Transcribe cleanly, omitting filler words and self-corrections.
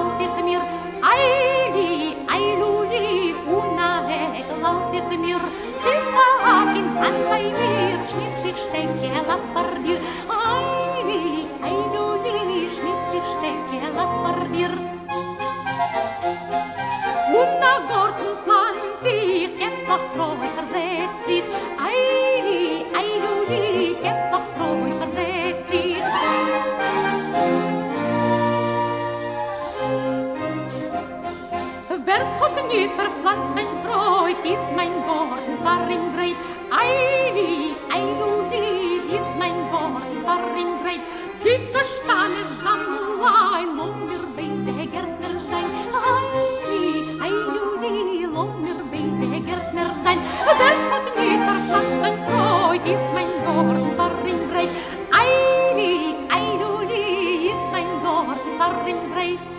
الخمير عيدي عيلولي ونهاك غلط خمير سيساكن عن ما يمير شنيتك شتاكي هالفردير عيلي عيلولي شنيتك شتاكي هالفردير ونا غورتن فانتي كم تخروي فرزيتي عيلي عيلولي كم تخروي فرزيتي Vers hat nicht verpflanzt mein Freud, ist mein Garten war im Greit. Eili, eiluli, ist mein Garten war im Greit. Die Gestane Sammlein, lohm mir beide Gärtner sein. Eili, eiluli, lohm mir beide Gärtner sein. Vers hat nicht verpflanzt mein Freud, ist mein Garten war im Greit. Eili, eiluli, ist mein Garten war im Greit.